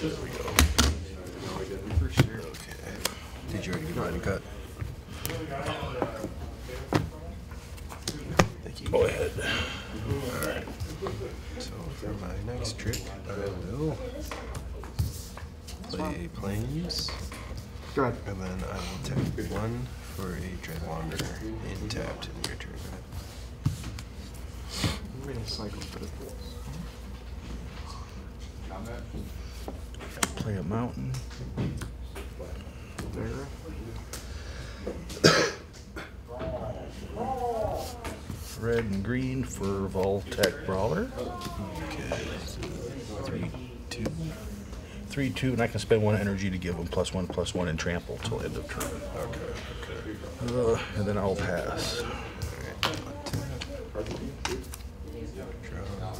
There we go. Okay. Did you already get mine cut? Thank you. Go ahead. Alright. So for my next trick, I will play Plains. Go ahead. And then I will tap one for a Dreadwander and tapped in your turn. I'm reading cycles for this. Play a mountain. There. Red and green for Voltec Brawler. Okay. 3/2. 3/2, and I can spend one energy to give them +1/+1 and trample till end of turn. Okay. Okay. And then I'll pass. All right. Draw.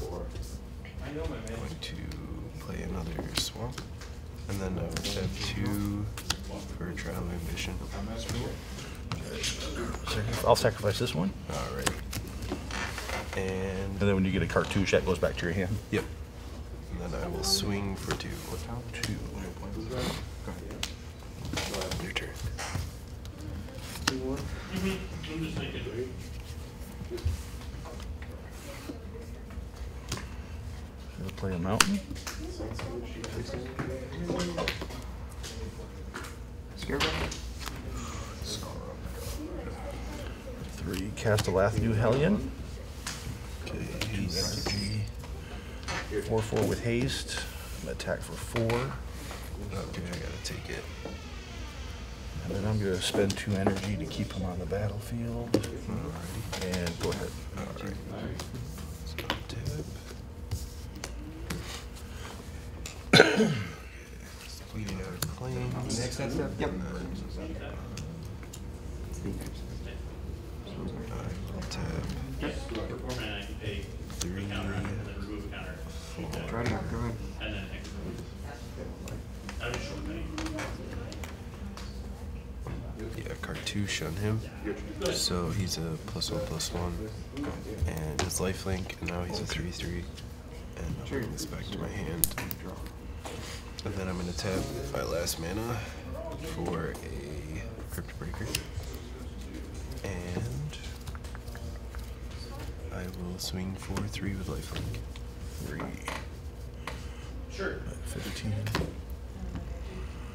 Going to play another swamp, and then I would have 2 for trial of ambition. I'll sacrifice this one. All right. And then when you get a cartouche, that goes back to your hand. Yep. And then I will swing for 2. 2. Your turn. I'll play a mountain. Cast a Lathnu Hellion. Okay, 4/4 with haste. I'm gonna attack for 4. Okay, I gotta take it. And then I'm gonna spend 2 energy to keep him on the battlefield. Alrighty. And go ahead. Alright. Let's go dip. Bleeding out of claims. Next step? Yep. Tab. Yep. 3. Try it out, go ahead. And then yeah, cartouche on him. So he's a +1/+1. And his lifelink, and now he's a 3/3. And I'll bring this back to my hand. And then I'm gonna tap my last mana for a crypt breaker. And I will swing for 3 with lifelink. 3. Sure. 15.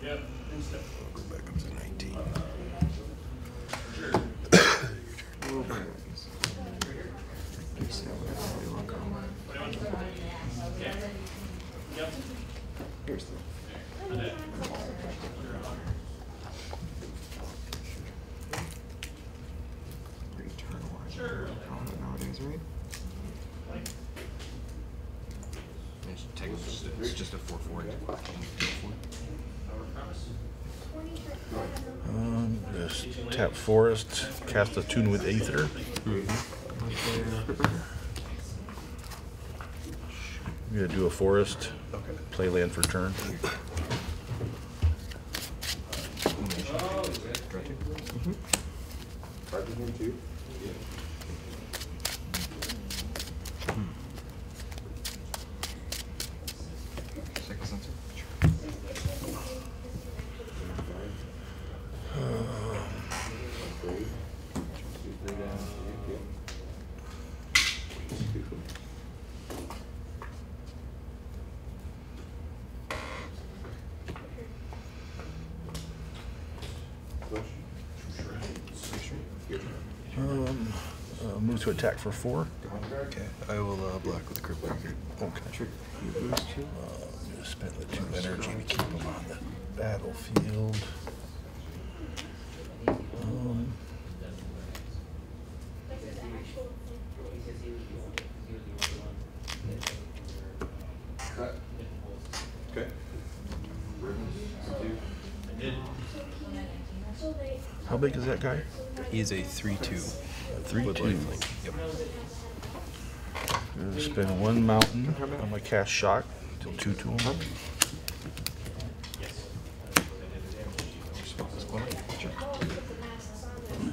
Yep. I'll go back up to 19. Sure. Your turn. Yep. Here's the. Sure. Nowadays, right? It's just a 4/4. Just tap forest, cast a tune with Aether. I'm gonna do a forest. Okay. Play land for turn. Move to attack for 4. Okay, I will block with the crypt breaker. Okay. Sure. I'm going to spend the 2 energy to keep him on the battlefield. Okay. How big is that guy? He's a 3/2. 3/2. Yep. I'm gonna spend 1 mountain. I'm gonna cast shock till 2/2 him.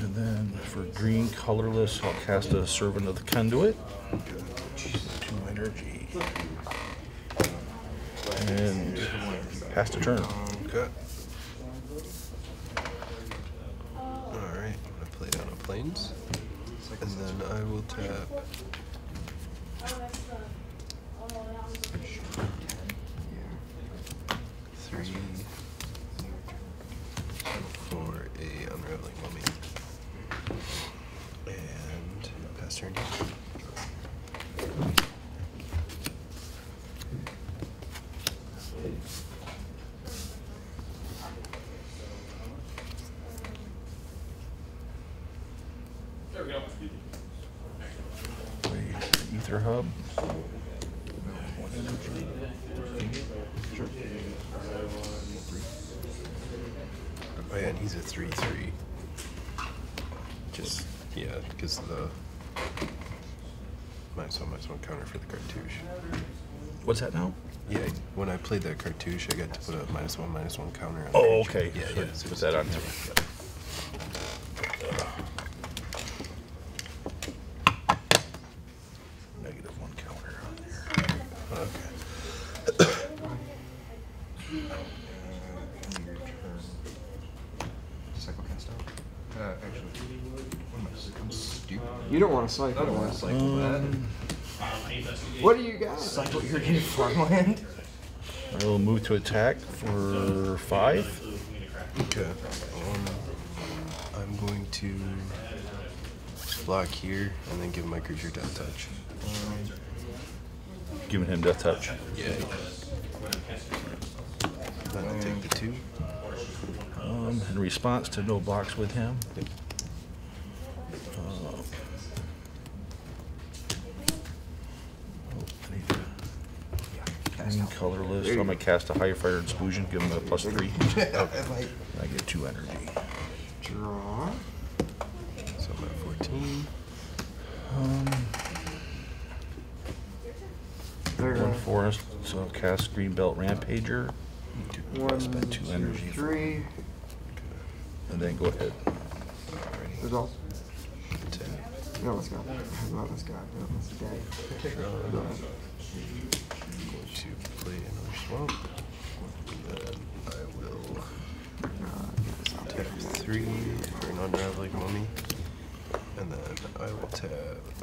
And then for green colorless, I'll cast a servant of the conduit. 2 energy. And Passed a turn. Okay. Alright, I'm going to play down on planes. And then I will tap 3 for a Unraveling Mummy. And pass turn. There we go. Play Aether Hub. Sure. Oh yeah, and he's a 3/3. Just yeah, because the minus one counter for the cartouche. What's that now? Yeah, when I played that cartouche, I got to put a -1/-1 counter on. Oh, okay. Yeah, yeah. So put that on. -1 counter on there. Okay. You don't want to cycle. I don't want to cycle that. What do you got? Cycle irrigated farmland. I will move to attack for 5. Okay. I'm going to block here and then give my creature death touch. Giving him death touch. Yeah. I'm going to take the 2. In response to no blocks with him. Yep. Colorless. So I'm gonna cast a higher fire exclusion, give him a +3. Okay. I get 2 energy. Draw. So I'm at 14. 1 forest. So I'll cast Green Belt Rampager. Spend 2 energy. 3. And then go ahead. Results. No, let's go. No, let's go. No, let's go. No, let's go. To play another swamp, and then I will tap 3 for an Unraveling Mummy, and then I will tap,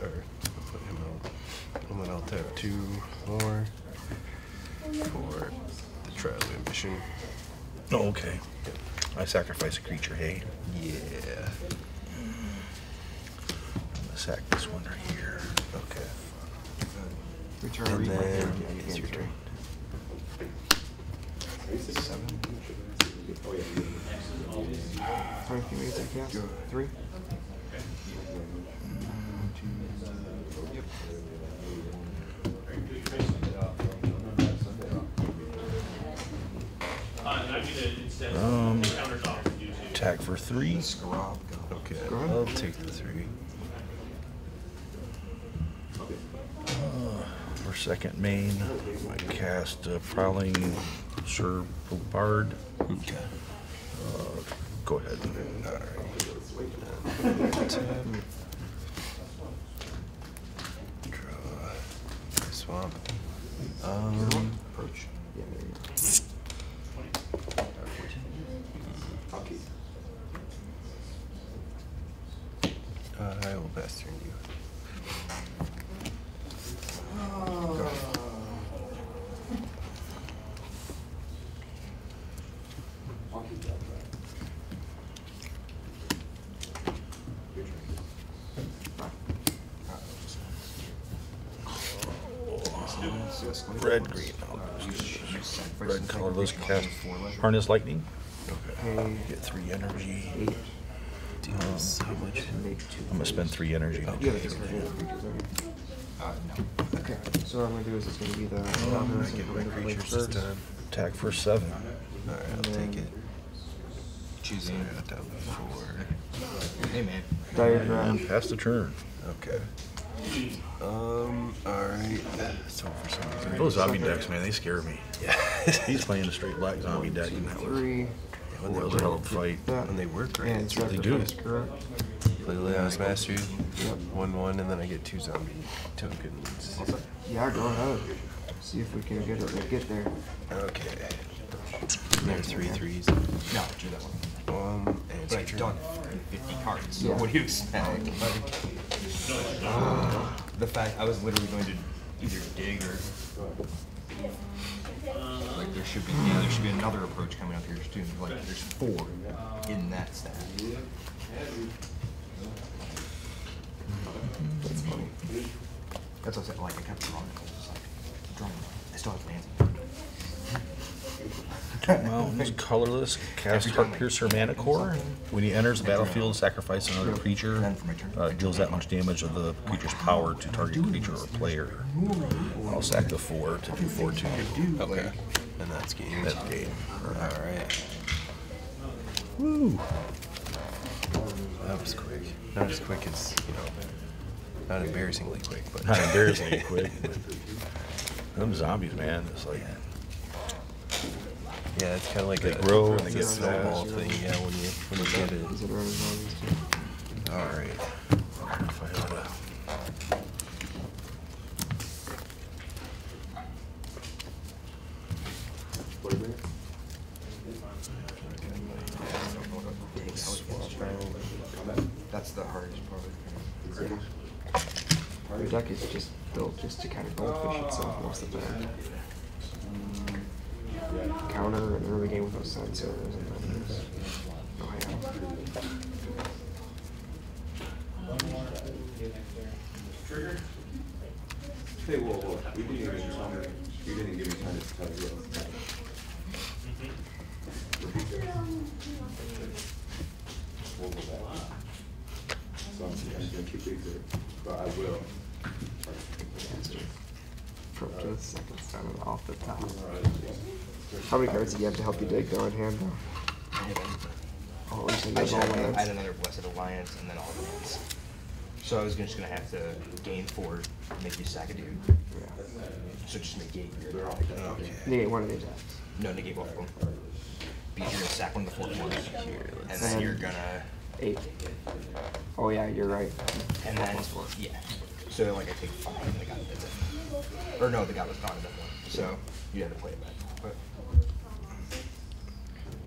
or put him out, and then I'll tap 2 more for the trial of ambition. Oh, okay. Yep. I sacrifice a creature, hey? Yeah. I'm gonna sack this one right here. Okay. Return and then it's your turn. 7. Can we take cast? 3. Attack for 3. Okay, I'll take the 3. For second main, I cast prowling Sir Bard. Okay. Go ahead. All right. Draw. Swamp. Approach. Yeah, there you go. Okay. I will pass turn you. Red-green. Red colorless, cast Harnessed Lightning. Okay. Get 3 energy. How much? I'm going to spend 3 energy. Okay. No. Okay. So what I'm going to do is it's going to be the... I'm going to get my creatures this time. Attack for 7. Alright, I'll take it. Choosing down to 4. Hey, man. Diagram. Pass the turn. Okay. Alright. So for some reason, those zombie decks, man, they scare me. Yeah. He's playing a straight black zombie deck. That was a hell of a fight. And they work right. That's what they do. Play Leon's Mastery. 1/1, and then I get 2 zombie tokens. Yeah, go ahead. See if we can get there. Okay. There's three threes. No, I drew that one. And but I've done 50 cards, so what do you expect? The fact I was literally going to either dig or... Like there should be another approach coming up here too. Like there's 4 in that stack. That's funny. That's what I said. Like I kept drawing. Just like drawing. I still have lands. Well, it's colorless. Cast Heartpiercer Manticore. When he enters the battlefield, sacrifice another creature. Deals that much damage of the creature's power to target creature or player. I'll sack the 4 to do 4/2. Okay. And that's game. That's game. All right. Woo. That was quick. Not as quick as, you know, not embarrassingly quick, but not embarrassingly quick. Them zombies, man. It's like. Yeah, it's kind of like they grow and they get snowball thing. Yeah, when you get it. All right. That's the hardest part. Our deck is just built just to kind of goldfish itself most of the time. Counter and early game with those side servers and others. Oh, yeah. Hey, whoa. You didn't give me time to tell you. We'll go back. So I'm going to keep it there, but I will. From just second started off the top. How many cards do you have to help you dig though in hand though? I hit everything. Oh, I had another Blessed Alliance and then all the lands. So I was just going to have to gain 4, make you sack a dude. Yeah. So just negate your attack. Okay. Negate one of the attacks. No, negate both of them. Because you're going to sack one of the 4 corners. And then you're going to... 8. Oh yeah, you're right. And then, yeah. So like I take 5 and the guy that's it. Or no, the guy was gone at that point. So you had to play it back. But